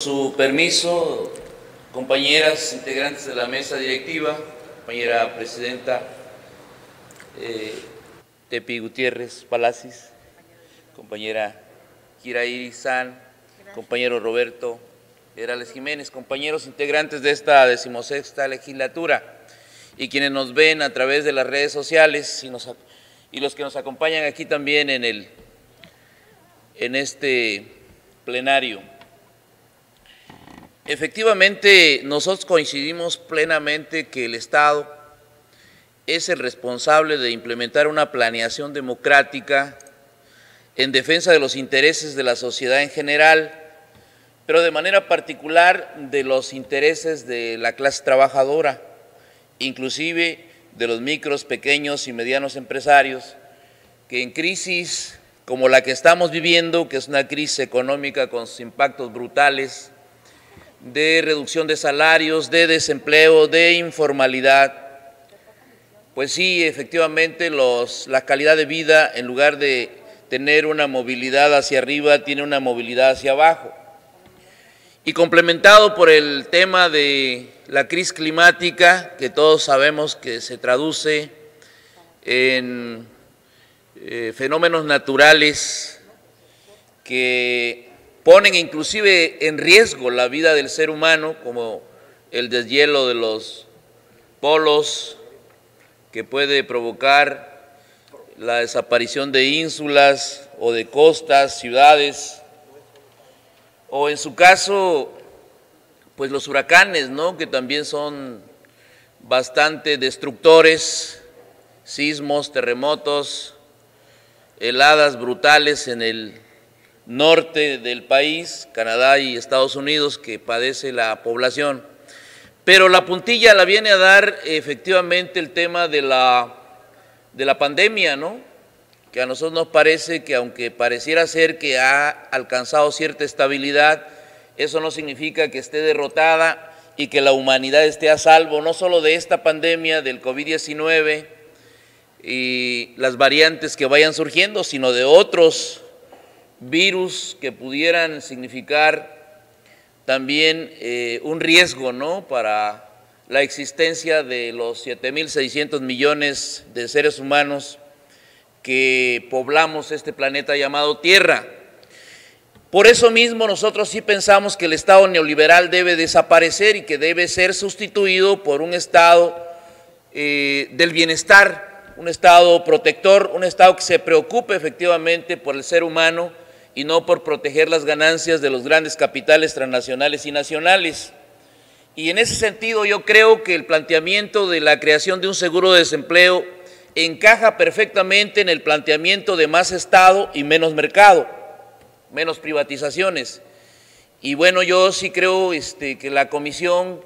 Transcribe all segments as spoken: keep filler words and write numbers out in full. Su permiso, compañeras integrantes de la mesa directiva, compañera presidenta eh, Tepi Gutiérrez Palacis, compañera Kira Irisan, compañero Roberto Herales Jiménez, compañeros integrantes de esta decimosexta legislatura y quienes nos ven a través de las redes sociales y, nos, y los que nos acompañan aquí también en, el, en este plenario. Efectivamente, nosotros coincidimos plenamente que el Estado es el responsable de implementar una planeación democrática en defensa de los intereses de la sociedad en general, pero de manera particular de los intereses de la clase trabajadora, inclusive de los micros, pequeños y medianos empresarios, que en crisis como la que estamos viviendo, que es una crisis económica con sus impactos brutales, de reducción de salarios, de desempleo, de informalidad. Pues sí, efectivamente, los, la calidad de vida, en lugar de tener una movilidad hacia arriba, tiene una movilidad hacia abajo. Y complementado por el tema de la crisis climática, que todos sabemos que se traduce en eh, fenómenos naturales que ponen inclusive en riesgo la vida del ser humano, como el deshielo de los polos, que puede provocar la desaparición de ínsulas o de costas, ciudades, o en su caso, pues los huracanes, ¿no?, que también son bastante destructores, sismos, terremotos, heladas brutales en el norte del país, Canadá y Estados Unidos, que padece la población. Pero la puntilla la viene a dar efectivamente el tema de la, de la pandemia, ¿no?, que a nosotros nos parece que, aunque pareciera ser que ha alcanzado cierta estabilidad, eso no significa que esté derrotada y que la humanidad esté a salvo, no solo de esta pandemia del COVID diecinueve y las variantes que vayan surgiendo, sino de otros virus que pudieran significar también eh, un riesgo, ¿no?, para la existencia de los siete mil seiscientos millones de seres humanos que poblamos este planeta llamado Tierra. Por eso mismo nosotros sí pensamos que el Estado neoliberal debe desaparecer y que debe ser sustituido por un Estado eh, del bienestar, un Estado protector, un Estado que se preocupe efectivamente por el ser humano y no por proteger las ganancias de los grandes capitales transnacionales y nacionales. Y en ese sentido yo creo que el planteamiento de la creación de un seguro de desempleo encaja perfectamente en el planteamiento de más Estado y menos mercado, menos privatizaciones. Y bueno, yo sí creo este, que la comisión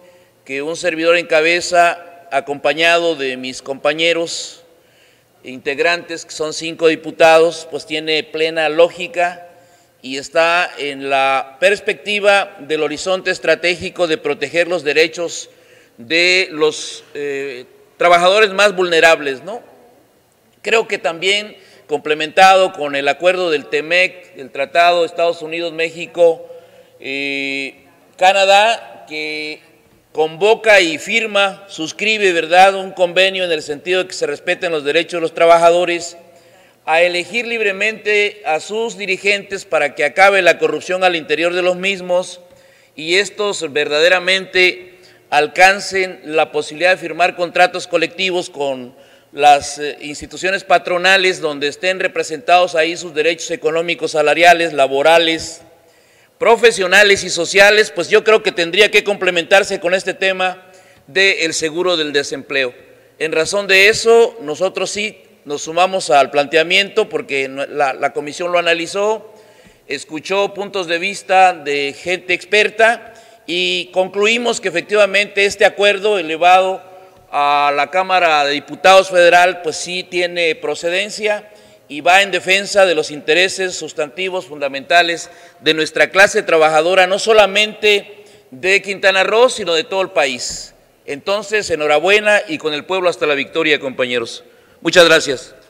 que un servidor encabeza, acompañado de mis compañeros integrantes, que son cinco diputados, pues tiene plena lógica y está en la perspectiva del horizonte estratégico de proteger los derechos de los eh, trabajadores más vulnerables, ¿no? Creo que también, complementado con el acuerdo del T-MEC, el Tratado de Estados Unidos, México, eh, Canadá, que convoca y firma, suscribe, ¿verdad?, un convenio en el sentido de que se respeten los derechos de los trabajadores, a elegir libremente a sus dirigentes para que acabe la corrupción al interior de los mismos y estos verdaderamente alcancen la posibilidad de firmar contratos colectivos con las instituciones patronales donde estén representados ahí sus derechos económicos, salariales, laborales, profesionales y sociales. Pues yo creo que tendría que complementarse con este tema del seguro del desempleo. En razón de eso, nosotros sí nos sumamos al planteamiento porque la, la comisión lo analizó, escuchó puntos de vista de gente experta y concluimos que efectivamente este acuerdo elevado a la Cámara de Diputados Federal pues sí tiene procedencia y va en defensa de los intereses sustantivos fundamentales de nuestra clase trabajadora, no solamente de Quintana Roo, sino de todo el país. Entonces, enhorabuena y con el pueblo hasta la victoria, compañeros. Muchas gracias.